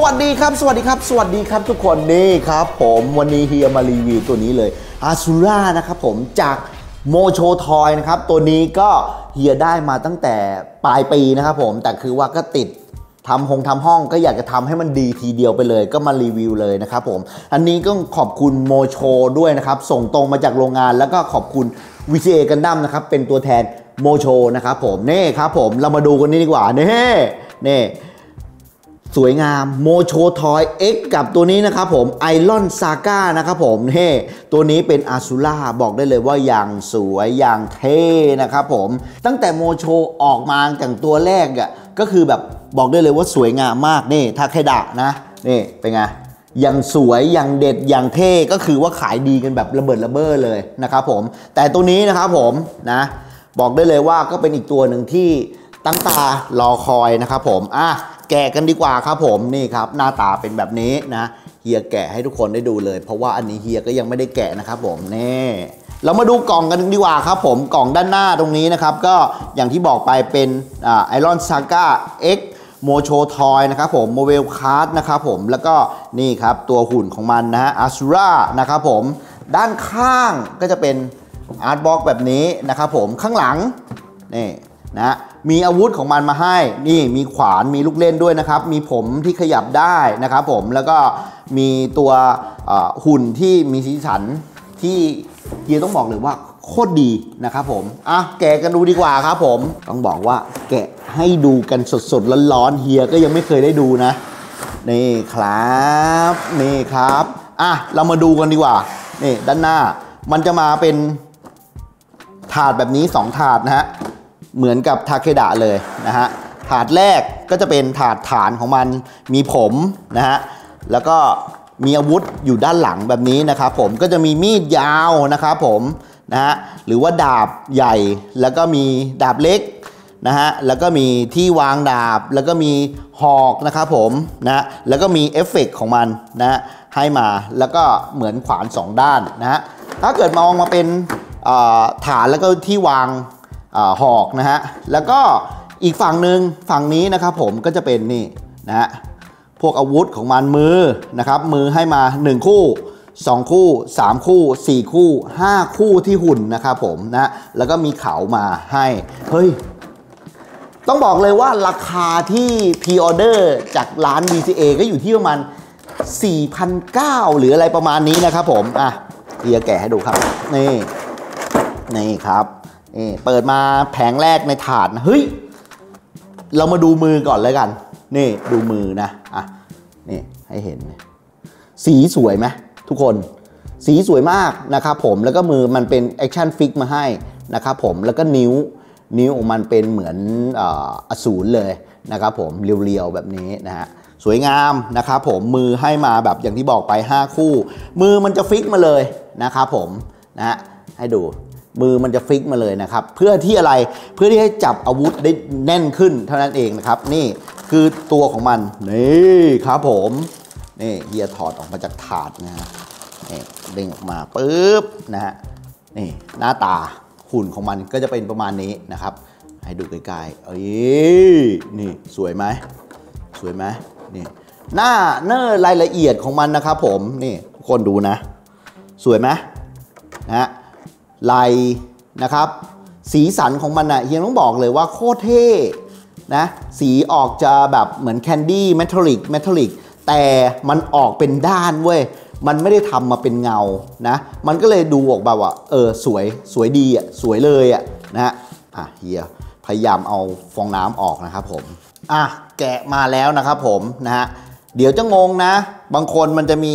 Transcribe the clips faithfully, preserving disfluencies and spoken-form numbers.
สวัสดีครับสวัสดีครับสวัสดีครับทุกคนนี่ครับผมวันนี้เฮียมารีวิวตัวนี้เลยอาซูร่านะครับผมจากโมโชทอยนะครับตัวนี้ก็เฮียได้มาตั้งแต่ปลายปีนะครับผมแต่คือว่าก็ติดทำห้องทำห้องก็อยากจะทำให้มันดีทีเดียวไปเลยก็มารีวิวเลยนะครับผมอันนี้ก็ขอบคุณโมโชด้วยนะครับส่งตรงมาจากโรงงานแล้วก็ขอบคุณ วี ซี เอ Gundam นะครับเป็นตัวแทนโมโชนะครับผมนี่ครับผมเรามาดูกันนี่ดีกว่านี่นี่สวยงามโมโชทอย X กับตัวนี้นะครับผมไอรอนซาก้านะครับผมเฮ้ตัวนี้เป็นอาซูร่าบอกได้เลยว่าอย่างสวยอย่างเท่นะครับผมตั้งแต่โมโชออกมาจากตัวแรกอ่ะก็คือแบบบอกได้เลยว่าสวยงามมากนี่ทาเคดะนะนี่เป็นไงอย่างสวยอย่างเด็ดอย่างเท่ก็คือว่าขายดีกันแบบระเบิดระเบ้อเลยนะครับผมแต่ตัวนี้นะครับผมนะบอกได้เลยว่าก็เป็นอีกตัวหนึ่งที่ตั้งตารอคอยนะครับผมอ่ะแกะกันดีกว่าครับผมนี่ครับหน้าตาเป็นแบบนี้นะเฮียแกะให้ทุกคนได้ดูเลยเพราะว่าอันนี้เฮียก็ยังไม่ได้แกะนะครับผมนี่เรามาดูกล่องกันดีกว่าครับผมกล่องด้านหน้าตรงนี้นะครับก็อย่างที่บอกไปเป็นไอรอนซาก้า X โมโชทอยนะครับผมโมเวลคาร์ดนะครับผมแล้วก็นี่ครับตัวหุ่นของมันนะฮะอาซูร่านะครับผมด้านข้างก็จะเป็นอาร์ตบล็อกแบบนี้นะครับผมข้างหลังนี่นะมีอาวุธของมันมาให้นี่มีขวานมีลูกเล่นด้วยนะครับมีผมที่ขยับได้นะครับผมแล้วก็มีตัวหุ่นที่มีสีสันที่เฮียต้องบอกเลยว่าโคตรดีนะครับผมอ่ะแกะกันดูดีกว่าครับผมต้องบอกว่าแกะให้ดูกันสดๆร้อนๆเฮียก็ยังไม่เคยได้ดูนะนี่ครับนี่ครับอ่ะเรามาดูกันดีกว่านี่ด้านหน้ามันจะมาเป็นถาดแบบนี้สองถาดนะฮะเหมือนกับทาเคดะเลยนะฮะถาดแรกก็จะเป็นถาดฐานของมันมีผมนะฮะแล้วก็มีอาวุธอยู่ด้านหลังแบบนี้นะครับผมก็จะมีมีดยาวนะครับผมนะฮะหรือว่าดาบใหญ่แล้วก็มีดาบเล็กนะฮะแล้วก็มีที่วางดาบแล้วก็มีหอกนะครับผมนะแล้วก็มีเอฟเฟกต์ของมันนะให้มาแล้วก็เหมือนขวานสองด้านนะฮะถ้าเกิดมองมาเป็นฐานแล้วก็ที่วางหอกนะฮะแล้วก็อีกฝั่งหนึ่งฝั่งนี้นะครับผมก็จะเป็นนี่นะฮะพวกอาวุธของมันมือนะครับมือให้มาหนึ่งคู่สองคู่สามคู่สี่คู่ห้าคู่ที่หุ่นนะครับผมนะแล้วก็มีเขามาให้เฮ้ยต้องบอกเลยว่าราคาที่พรีออเดอร์จากร้าน วี ซี เอ ก็อยู่ที่ประมาณ สี่พันเก้าร้อย หรืออะไรประมาณนี้นะครับผมอ่ะเดี๋ยวแกะให้ดูครับนี่นี่ครับนี่เปิดมาแผงแรกในถาดเฮ้ยเรามาดูมือก่อนเลยกันนี่ดูมือนะอ่ะนี่ให้เห็นสีสวยไหมทุกคนสีสวยมากนะครับผมแล้วก็มือมันเป็นแอคชั่นฟิกมาให้นะครับผมแล้วก็นิ้วนิ้วของมันเป็นเหมือนเอ่ออสูรเลยนะครับผมเรียวๆแบบนี้นะฮะสวยงามนะครับผมมือให้มาแบบอย่างที่บอกไปห้าคู่มือมันจะฟิกมาเลยนะครับผมนะฮะให้ดูมือมันจะฟิกมาเลยนะครับเพื่อที่อะไรเพื่อที่ให้จับอาวุธได้แน่นขึ้นเท่านั้นเองนะครับนี่คือตัวของมันนี่ครับผมนี่เฮียถอดออกมาจากถาดนะฮะนี่ดึงออกมาปึ๊บนะฮะนี่หน้าตาหุ่นของมันก็จะเป็นประมาณนี้นะครับให้ดูใกล้ๆเอ้ยนี่สวยไหมสวยไหมนี่หน้าเนื้อรายละเอียดของมันนะครับผมนี่ทุกคนดูนะสวยไหมนะฮะลายนะครับสีสันของมันนะเฮียต้องบอกเลยว่าโคตรเท่นะสีออกจะแบบเหมือนแคนดี้เมทัลลิกเมทัลลิกแต่มันออกเป็นด้านเว้ยมันไม่ได้ทำมาเป็นเงานะมันก็เลยดูออกแบบว่าเออสวยสวยดีอ่ะสวยเลยอ่ะนะฮะอ่ะเฮียพยายามเอาฟองน้ำออกนะครับผมอ่ะแกะมาแล้วนะครับผมนะฮะเดี๋ยวจะงงนะบางคนมันจะมี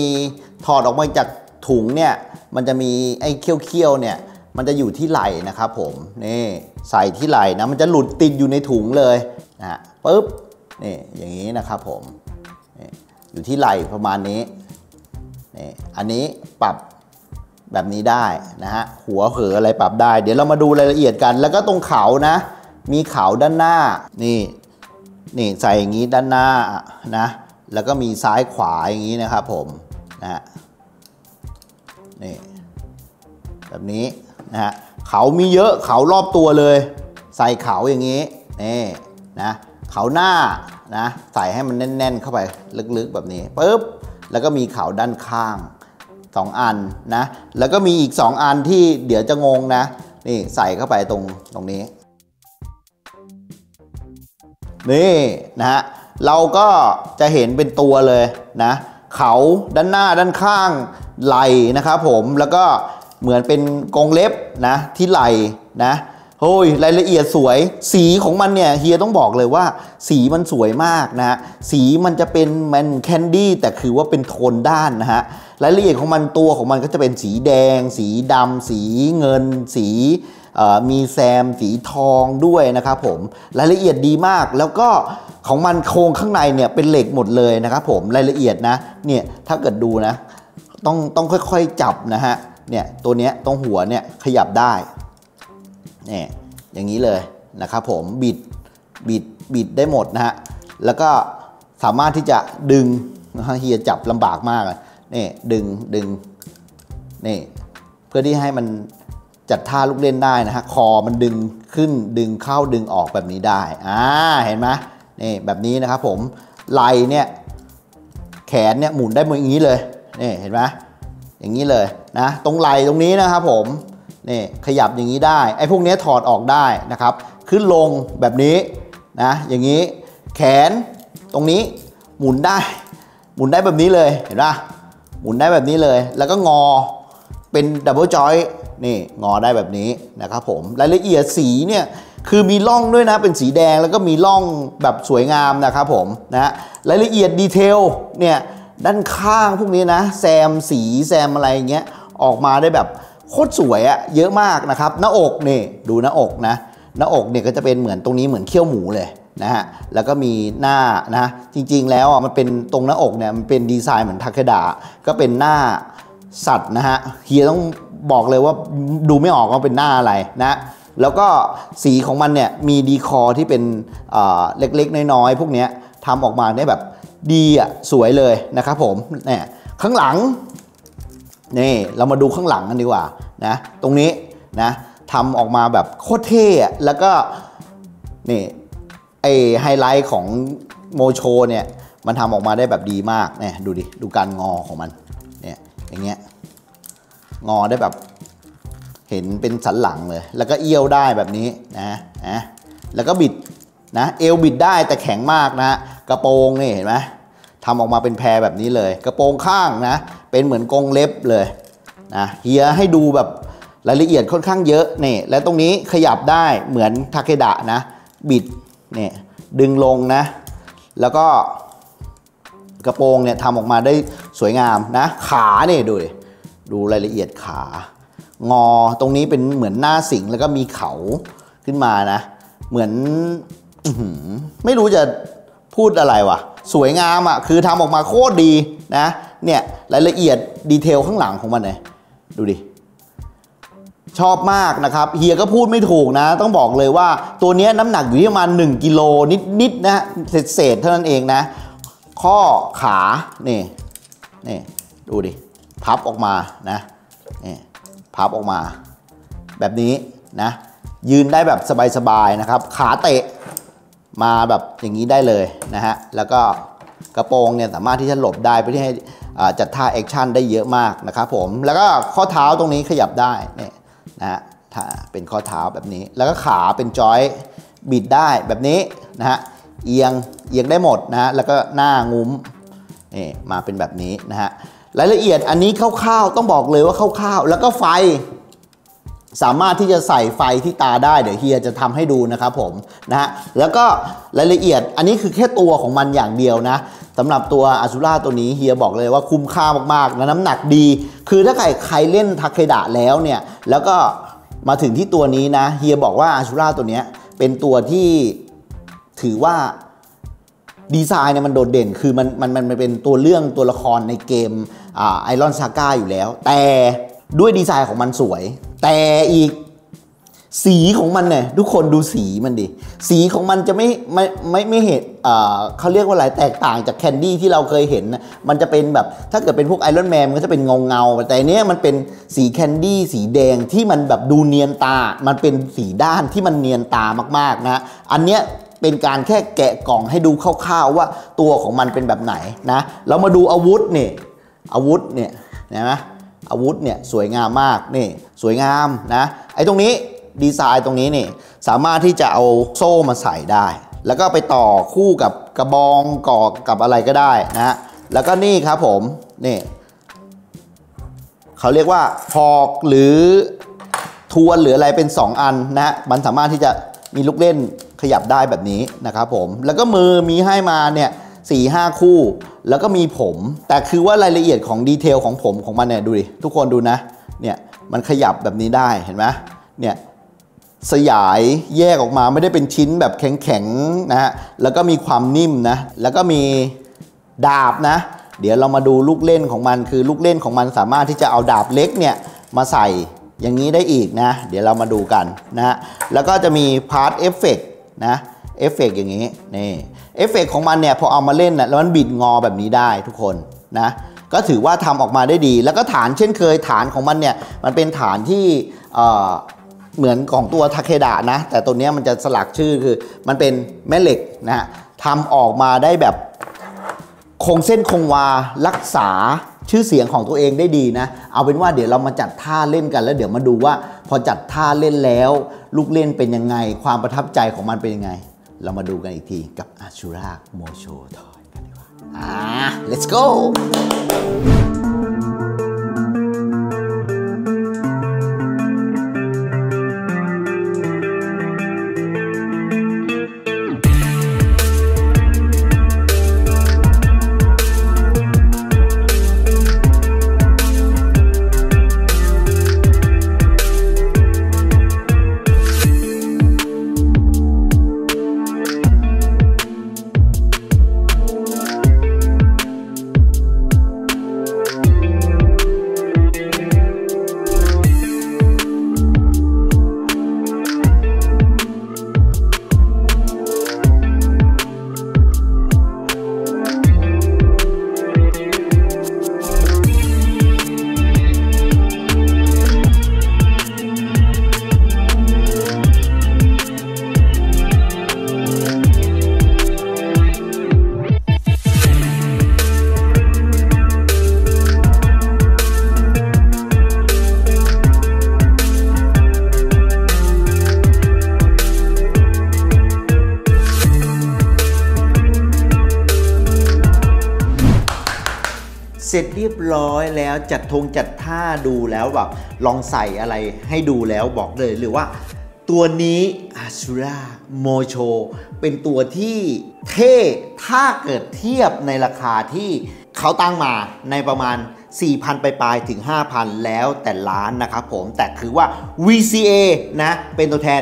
ถอดออกมาจากถุงเนี่ยมันจะมีไอ้เขี้ยวๆเนี่ยมันจะอยู่ที่ไหล่นะครับผมนี่ใส่ที่ไหล่นะมันจะหลุดติดอยู่ในถุงเลยนะปึ๊บนี่อย่างนี้นะครับผมอยู่ที่ไหล่ประมาณนี้นี่อันนี้ปรับแบบนี้ได้นะฮะหัวเขืออะไรปรับได้เดี๋ยวเรามาดูรายละเอียดกันแล้วก็ตรงเขานะมีเขาด้านหน้านี่นี่ใส่อย่างนี้ด้านหน้านะแล้วก็มีซ้ายขวาอย่างนี้นะครับผมนะนี่แบบนี้นะฮะเขามีเยอะเขารอบตัวเลยใส่เขาอย่างนี้นี่นะเขาหน้า นะใส่ให้มันแน่นๆเข้าไปลึกๆแบบนี้ปึ๊บแล้วก็มีเขาด้านข้างสองอันนะแล้วก็มีอีกสองอันที่เดี๋ยวจะงงนะนี่ใส่เข้าไปตรงตรงนี้นี่นะฮะเราก็จะเห็นเป็นตัวเลยนะเขาด้านหน้าด้านข้างไหล่นะครับผมแล้วก็เหมือนเป็นกรงเล็บนะที่ไหล่นะโอ้ยรายละเอียดสวยสีของมันเนี่ยเฮียต้องบอกเลยว่าสีมันสวยมากนะฮะสีมันจะเป็นแมนแคนดี้แต่คือว่าเป็นโทนด้านนะฮะรายละเอียดของมันตัวของมันก็จะเป็นสีแดงสีดำสีเงินสีมีแซมสีทองด้วยนะครับผมรายละเอียดดีมากแล้วก็ของมันโครงข้างในเนี่ยเป็นเหล็กหมดเลยนะครับผมรายละเอียดนะเนี่ยถ้าเกิดดูนะต้องต้องค่อยๆจับนะฮะเนี่ยตัวเนี้ยตรงหัวเนี่ยขยับได้เนี่ยอย่างนี้เลยนะครับผมบิดบิดบิดได้หมดนะฮะแล้วก็สามารถที่จะดึงเฮียจับลำบากมากเลยนี่ดึงดึงนี่เพื่อที่ให้มันจัดท่าลูกเล่นได้นะฮะคอมันดึงขึ้นดึงเข้าดึงออกแบบนี้ได้อ่าเห็นไหมนี่แบบนี้นะครับผมไหล่เนี่ยแขนเนี่ยหมุนได้เหมือนอย่างนี้เลยนี่เห็นไหมอย่างนี้เลยนะตรงไหล่ตรงนี้นะครับผมนี่ขยับอย่างนี้ได้ไอ้พวกนี้ถอดออกได้นะครับขึ้นลงแบบนี้นะอย่างนี้แขนตรงนี้หมุนได้หมุนได้แบบนี้เลยเห็นป่ะหมุนได้แบบนี้เลยแล้วก็งอเป็นดับเบิลจอยนี่งอได้แบบนี้นะครับผมรายละเอียดสีเนี่ยคือมีร่องด้วยนะเป็นสีแดงแล้วก็มีร่องแบบสวยงามนะครับผมนะรายละเอียดดีเทลเนี่ยด้านข้างพวกนี้นะแซมสีแซมอะไรอย่างเงี้ยออกมาได้แบบโคตรสวยอะเยอะมากนะครับหน้าอกนี่ดูหน้าอกนะหน้าอกเนี่ยก็จะเป็นเหมือนตรงนี้เหมือนเขี้ยวหมูเลยนะฮะแล้วก็มีหน้านะจริงๆแล้วอ่ะมันเป็นตรงหน้าอกเนี่ยมันเป็นดีไซน์เหมือนทาเคดะก็เป็นหน้าสัตว์นะฮะเฮียต้องบอกเลยว่าดูไม่ออกว่าเป็นหน้าอะไรนะแล้วก็สีของมันเนี่ยมีดีคอร์ที่เป็นเอ่อเล็กๆน้อยๆพวกเนี้ยทำออกมาได้แบบดีอ่ะสวยเลยนะครับผมเนี่ยข้างหลังนี่เรามาดูข้างหลังกันดีกว่านะตรงนี้นะทำออกมาแบบโคตรเท่แล้วก็นี่ไอไฮไลท์ของโมโชเนี่ยมันทำออกมาได้แบบดีมากเนี่ยดูดิดูการงอของมันเนี่ยอย่างเงี้ยงอได้แบบเห็นเป็นสันหลังเลยแล้วก็เอี้ยวได้แบบนี้นะนะแล้วก็บิดนะเอวบิดได้แต่แข็งมากนะกระโปรงนี่เห็นไหมทำออกมาเป็นแพรแบบนี้เลยกระโปรงข้างนะเป็นเหมือนกรงเล็บเลยนะเฮียให้ดูแบบรายละเอียดค่อนข้างเยอะนี่และตรงนี้ขยับได้เหมือนทาเคดะนะบิดนี่ดึงลงนะแล้วก็กระโปรงเนี่ยทำออกมาได้สวยงามนะขาเนี่ยดูดิดูรายละเอียดขางอตรงนี้เป็นเหมือนหน้าสิงแล้วก็มีเขาขึ้นมานะเหมือนไม่รู้จะพูดอะไรวะสวยงามอ่ะคือทำออกมาโคตรดีนะเนี่ยรายละเอียดดีเทลข้างหลังของมันเลยดูดิชอบมากนะครับเฮียก็พูดไม่ถูกนะต้องบอกเลยว่าตัวนี้น้ำหนักอยู่ที่ประมาณหนึ่งกิโลนิดๆนะเศษๆเท่านั้นเองนะข้อขานี่นี่ดูดิพับออกมานะนี่พับออกมาแบบนี้นะยืนได้แบบสบายๆนะครับขาเตะมาแบบอย่างนี้ได้เลยนะฮะแล้วก็กระโปรงเนี่ยสามารถที่จะหลบได้เพื่อที่ให้จัดท่าแอคชั่นได้เยอะมากนะครับผมแล้วก็ข้อเท้าตรงนี้ขยับได้เนี่ยนะฮะเป็นข้อเท้าแบบนี้แล้วก็ขาเป็นจอยบิดได้แบบนี้นะฮะเอียงเอียงได้หมดนะฮะแล้วก็หน้างุ้มนี่มาเป็นแบบนี้นะฮะรายละเอียดอันนี้คร่าวๆต้องบอกเลยว่าคร่าวๆแล้วก็ไฟสามารถที่จะใส่ไฟที่ตาได้เดี๋ยวเฮียจะทำให้ดูนะครับผมนะฮะแล้วก็รายละเอียดอันนี้คือแค่ตัวของมันอย่างเดียวนะสำหรับตัวอสุร่าตัวนี้เฮียบอกเลยว่าคุ้มค่ามากๆและน้ำหนักดีคือถ้าใครใครเล่นทาเคดะแล้วเนี่ยแล้วก็มาถึงที่ตัวนี้นะเฮียบอกว่าอสุร่าตัวนี้เป็นตัวที่ถือว่าดีไซน์เนี่ยมันโดดเด่นคือมันมันมันเป็นตัวเรื่องตัวละครในเกมไอรอนซาก้าอยู่แล้วแต่ด้วยดีไซน์ของมันสวยแต่อีกสีของมันเนี่ยทุกคนดูสีมันดิสีของมันจะไม่ไม่ไม่ไม่เห็นเอ่อเขาเรียกว่าอะไรแตกต่างจากแคนดี้ที่เราเคยเห็นนะมันจะเป็นแบบถ้าเกิดเป็นพวกไอรอนแมนมันก็จะเป็นเงาเงาแต่เนี้ยมันเป็นสีแคนดี้สีแดงที่มันแบบดูเนียนตามันเป็นสีด้านที่มันเนียนตามากๆนะอันเนี้ย เป็นการแค่แกะกล่องให้ดูคร่าวๆว่าตัวของมันเป็นแบบไหนนะแล้วมาดูอาวุธนี่อาวุธเนี่ยนะอาวุธเนี่ยสวยงามมากนี่สวยงามนะไอ้ตรงนี้ดีไซน์ตรงนี้นี่สามารถที่จะเอาโซ่มาใส่ได้แล้วก็ไปต่อคู่กับกระบองก่อกับอะไรก็ได้นะแล้วก็นี่ครับผมนี่เขาเรียกว่าหอกหรือทวนหรืออะไรเป็นสองอันนะมันสามารถที่จะมีลูกเล่นขยับได้แบบนี้นะครับผมแล้วก็มือมีให้มาเนี่ยสี่ห้าคู่แล้วก็มีผมแต่คือว่ารายละเอียดของดีเทลของผมของมันเนี่ยดูดิทุกคนดูนะเนี่ยมันขยับแบบนี้ได้เห็นไหมเนี่ยสยายแยกออกมาไม่ได้เป็นชิ้นแบบแข็งๆนะฮะแล้วก็มีความนิ่มนะแล้วก็มีดาบนะเดี๋ยวเรามาดูลูกเล่นของมันคือลูกเล่นของมันสามารถที่จะเอาดาบเล็กเนี่ยมาใส่อย่างนี้ได้อีกนะเดี๋ยวเรามาดูกันนะฮะแล้วก็จะมีพาร์ทเอฟเฟกต์นะเอฟเฟกต์อย่างนี้นี่เอฟเฟกต์ของมันเนี่ยพอเอามาเล่นนะแล้วมันบิดงอแบบนี้ได้ทุกคนนะก็ถือว่าทำออกมาได้ดีแล้วก็ฐานเช่นเคยฐานของมันเนี่ยมันเป็นฐานที่เหมือนของตัวทาเคดะนะแต่ตัวนี้มันจะสลักชื่อคือมันเป็นแม่เหล็กนะฮะทำออกมาได้แบบคงเส้นคงวารักษาชื่อเสียงของตัวเองได้ดีนะเอาเป็นว่าเดี๋ยวเรามาจัดท่าเล่นกันแล้วเดี๋ยวมาดูว่าพอจัดท่าเล่นแล้วลูกเล่นเป็นยังไงความประทับใจของมันเป็นยังไงเรามาดูกันอีกทีกับ Ashura Mocho Toy กันดีกว่าอ่า let's goเสร็จเรียบร้อยแล้วจัดธงจัดท่าดูแล้วแบบลองใส่อะไรให้ดูแล้วบอกเลยหรือว่าตัวนี้ Ashura Mocho เป็นตัวที่เท่ถ้าเกิดเทียบในราคาที่เขาตั้งมาในประมาณ สี่พัน ปลายๆถึง ห้าพัน แล้วแต่ล้านนะครับผมแต่คือว่า วี ซี เอ นะเป็นตัวแทน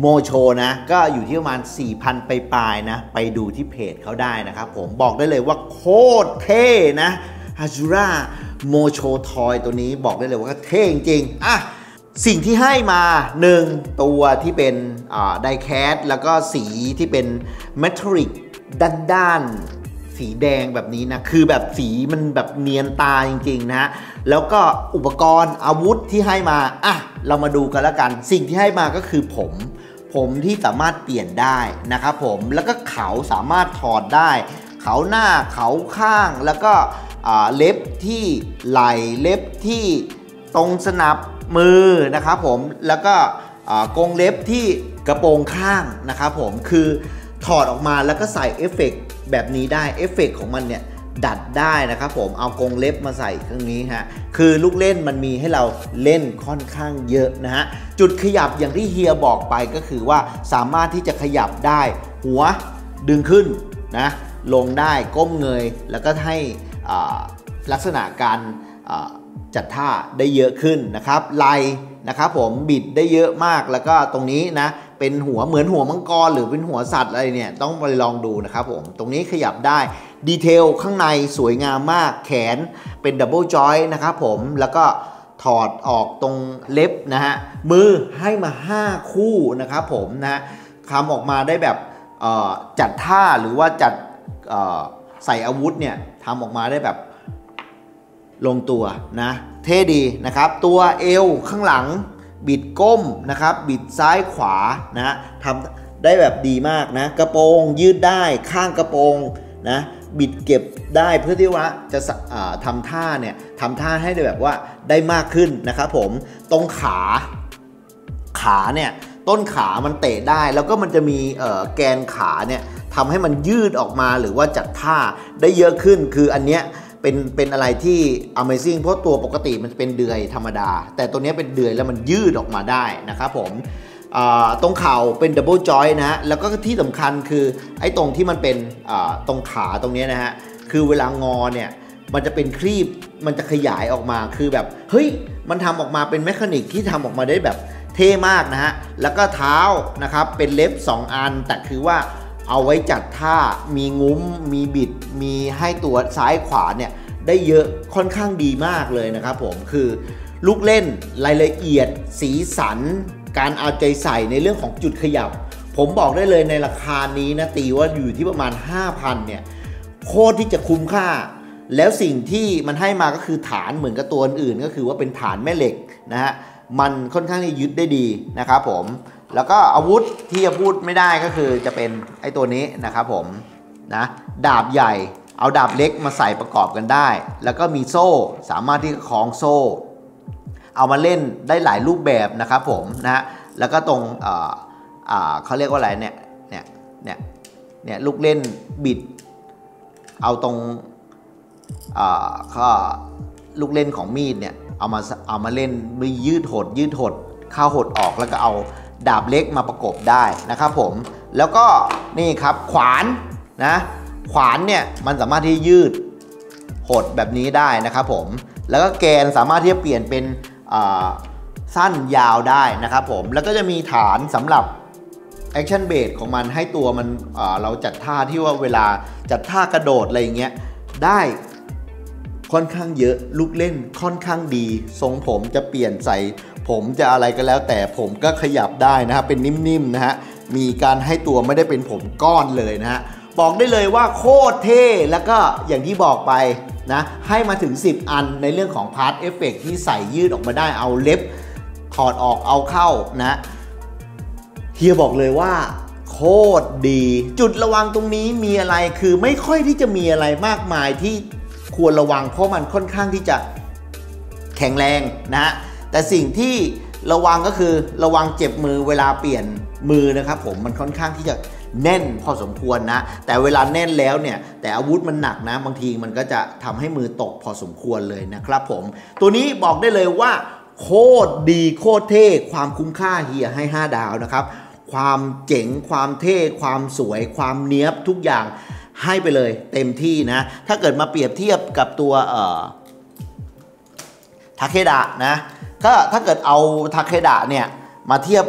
โมโชนะก็อยู่ที่ประมาณ สี่พัน ปลายๆนะไปดูที่เพจเขาได้นะครับผมบอกได้เลยว่าโคตรเท่นะAshura Mocho Toy ตัวนี้บอกได้เลยว่าเท่จริงๆอ่ะสิ่งที่ให้มาหนึ่งตัวที่เป็นไดแคสแล้วก็สีที่เป็นเมทัลลิกด้านๆสีแดงแบบนี้นะคือแบบสีมันแบบเนียนตาจริงๆนะแล้วก็อุปกรณ์อาวุธที่ให้มาอ่ะเรามาดูกันละกันสิ่งที่ให้มาก็คือผมผมที่สามารถเปลี่ยนได้นะครับผมแล้วก็เขาสามารถถอดได้เขาหน้าเขาข้างแล้วก็เล็บที่ไหล่เล็บที่ตรงสนับมือนะครับผมแล้วก็กรงเล็บที่กระโปรงข้างนะครับผมคือถอดออกมาแล้วก็ใส่เอฟเฟกต์แบบนี้ได้เอฟเฟกต์ของมันเนี่ยดัดได้นะครับผมเอากรงเล็บมาใส่ตรงนี้ฮะคือลูกเล่นมันมีให้เราเล่นค่อนข้างเยอะนะฮะจุดขยับอย่างที่เฮียบอกไปก็คือว่าสามารถที่จะขยับได้หัวดึงขึ้นนะลงได้ก้มเงยแล้วก็ให้ลักษณะการจัดท่าได้เยอะขึ้นนะครับไหล่นะครับผมบิดได้เยอะมากแล้วก็ตรงนี้นะเป็นหัวเหมือนหัวมังกรหรือเป็นหัวสัตว์อะไรเนี่ยต้องไปลองดูนะครับผมตรงนี้ขยับได้ดีเทลข้างในสวยงามมากแขนเป็นดับเบิลจอยต์นะครับผมแล้วก็ถอดออกตรงเล็บนะฮะมือให้มาห้าคู่นะครับผมนะทำออกมาได้แบบจัดท่าหรือว่าจัดใส่อาวุธเนี่ยทำออกมาได้แบบลงตัวนะเท่ดีนะครับตัวเอวข้างหลังบิดก้มนะครับบิดซ้ายขวานะทำ ได้แบบดีมากนะกระโปรงยืดได้ข้างกระโปรงนะบิดเก็บได้เพื่อที่ว่าจะทำท่าเนี่ยทำท่าให้ได้แบบว่าได้มากขึ้นนะครับผมตรงขาขาเนี่ยต้นขามันเตะได้แล้วก็มันจะมีแกนขาเนี่ยทำให้มันยืดออกมาหรือว่าจัดท่าได้เยอะขึ้นคืออันเนี้ยเป็นเป็นอะไรที่ Amazing เพราะตัวปกติมันเป็นเดือยธรรมดาแต่ตัวนี้เป็นเดือยแล้วมันยืดออกมาได้นะครับผมตรงเข่าเป็น Double Joint นะฮะแล้วก็ที่สำคัญคือไอ้ตรงที่มันเป็นตรงขาตรงนี้นะฮะคือเวลางอเนี่ยมันจะเป็นครีบมันจะขยายออกมาคือแบบเฮ้ยมันทำออกมาเป็นเมคานิกที่ทำออกมาได้แบบเท่มากนะฮะแล้วก็เท้านะครับเป็นเล็บสองอันแต่คือว่าเอาไว้จัดท่ามีงุ้มมีบิดมีให้ตัวซ้ายขวาเนี่ยได้เยอะค่อนข้างดีมากเลยนะครับผมคือลูกเล่นรายละเอียดสีสันการเอาใจใส่ในเรื่องของจุดขยับผมบอกได้เลยในราคานี้นะตีว่าอยู่ที่ประมาณ ห้าพัน เนี่ยโคตรที่จะคุ้มค่าแล้วสิ่งที่มันให้มาก็คือฐานเหมือนกับตัวอื่นก็คือว่าเป็นฐานแม่เหล็กนะฮะมันค่อนข้างที่ยึดได้ดีนะครับผมแล้วก็อาวุธที่จะพูดไม่ได้ก็คือจะเป็นไอ้ตัวนี้นะครับผมนะดาบใหญ่เอาดาบเล็กมาใส่ประกอบกันได้แล้วก็มีโซ่สามารถที่จะคล้องโซ่เอามาเล่นได้หลายรูปแบบนะครับผมนะแล้วก็ตรงเอ่อเอ่อเขาเรียกว่าอะไรเนี่ยเนี่ยเนี่ยเนี่ยลูกเล่นบิดเอาตรงเอ่อก็ลูกเล่นของมีดเนี่ยเอามาเอามาเล่นมียืดหดยืดหดเข้าหดออกแล้วก็เอาดาบเล็กมาประกบได้นะครับผมแล้วก็นี่ครับขวานนะขวานเนี่ยมันสามารถที่ยืดหดแบบนี้ได้นะครับผมแล้วก็แกนสามารถที่จะเปลี่ยนเป็นสั้นยาวได้นะครับผมแล้วก็จะมีฐานสำหรับแอคชั่นเบสของมันให้ตัวมัน เ, เราจัดท่าที่ว่าเวลาจัดท่ากระโดดอะไรอย่างเงี้ยได้ค่อนข้างเยอะลูกเล่นค่อนข้างดีทรงผมจะเปลี่ยนใส่ผมจะอะไรก็แล้วแต่ผมก็ขยับได้นะครับเป็นนิ่มๆนะฮะมีการให้ตัวไม่ได้เป็นผมก้อนเลยนะฮะบอกได้เลยว่าโคตรเท่แล้วก็อย่างที่บอกไปนะให้มาถึงสิบอันในเรื่องของพาร์ทเอฟเฟกต์ที่ใส่ยืดออกมาได้เอาเล็บถอดออกเอาเข้านะเฮียบอกเลยว่าโคตรดีจุดระวังตรงนี้มีอะไรคือไม่ค่อยที่จะมีอะไรมากมายที่ควรระวังเพราะมันค่อนข้างที่จะแข็งแรงนะฮะแต่สิ่งที่ระวังก็คือระวังเจ็บมือเวลาเปลี่ยนมือนะครับผมมันค่อนข้างที่จะแน่นพอสมควรนะแต่เวลาแน่นแล้วเนี่ยแต่อาวุธมันหนักนะบางทีมันก็จะทำให้มือตกพอสมควรเลยนะครับผมตัวนี้บอกได้เลยว่าโคตรดีโคตรเท่ความคุ้มค่าเฮียให้ห้าดาวนะครับความเจ๋งความเท่ความสวยความเนี้ยบทุกอย่างให้ไปเลยเต็มที่นะถ้าเกิดมาเปรียบเทียบกับตัวเอ่อทาเคดะนะก็ถ้าเกิดเอาทาเคดะเนี่ยมาเทียบ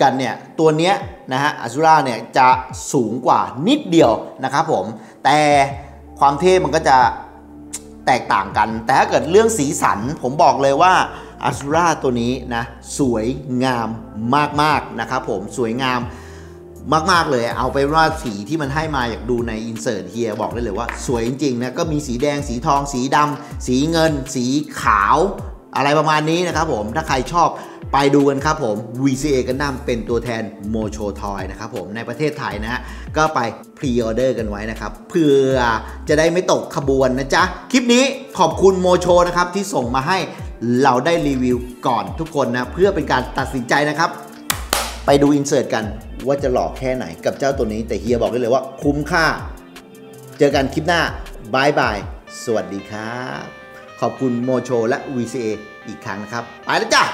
กันเนี่ยตัวเนี้ยนะฮะอาซูร่าเนี่ยจะสูงกว่านิดเดียวนะครับผมแต่ความเท่มันก็จะแตกต่างกันแต่ถ้าเกิดเรื่องสีสันผมบอกเลยว่าอาซูร่าตัวนี้นะสวยงามมากๆนะครับผมสวยงามมากๆเลยเอาไปว่าสีที่มันให้มาอยากดูในอินเสิร์ตเฮียบอกได้เลยว่าสวยจริงๆนะก็มีสีแดงสีทองสีดำสีเงินสีขาวอะไรประมาณนี้นะครับผมถ้าใครชอบไปดูกันครับผม วี ซี เอ Gundam เป็นตัวแทนโมโชทอยนะครับผมในประเทศไทยนะฮะก็ไปพรีออเดอร์กันไว้นะครับเพื่อจะได้ไม่ตกขบวนนะจ๊ะคลิปนี้ขอบคุณโมโชนะครับที่ส่งมาให้เราได้รีวิวก่อนทุกคนนะเพื่อเป็นการตัดสินใจนะครับไปดูอินเสิร์ตกันว่าจะหลอกแค่ไหนกับเจ้าตัวนี้แต่เฮียบอกได้เลยว่าคุ้มค่าเจอกันคลิปหน้าบายบายสวัสดีครับขอบคุณโมโชและ วี ซี เอ อีกครั้งนะครับไปแล้วจ้ะ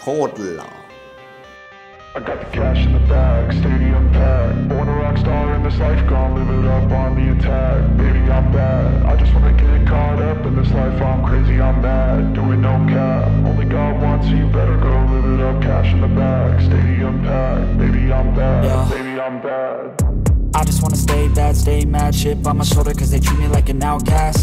โคตรหล่อ I just wanna stay bad, stay mad, chip on my shoulder cause they treat me like an outcast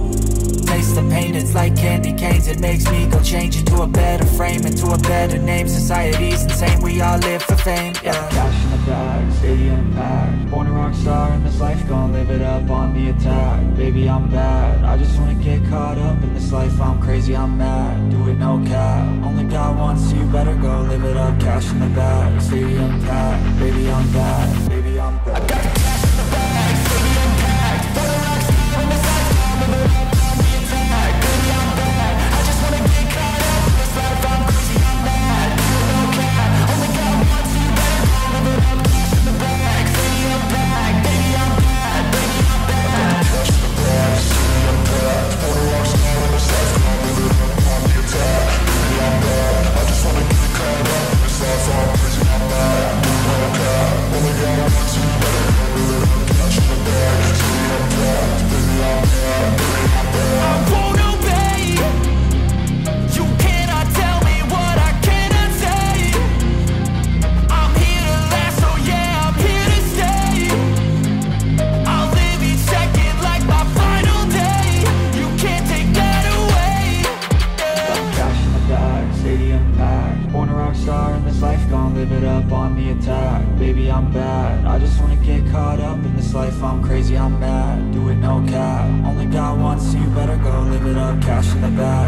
taste the pain, it's like candy canes. It makes me go change into a better frame, into a better name. Society's insane, we all live for fame, yeah. Cash in the bag, stadium packed, born a rock star in this life, gon' live it up on the attack. Baby, I'm bad, I just wanna get caught up in this life. I'm crazy, I'm mad, do it no cap. Only God wants you, better go live it up. Cash in the bag, stadium packed, baby, I'm bad, baby, I'm bad. I got cash in the bag, stadium packed, born a rock star in this life, gon' live it up. Crazy, I'm mad, do it no cap. Only God wants you, better go live it up. Cash in the bag.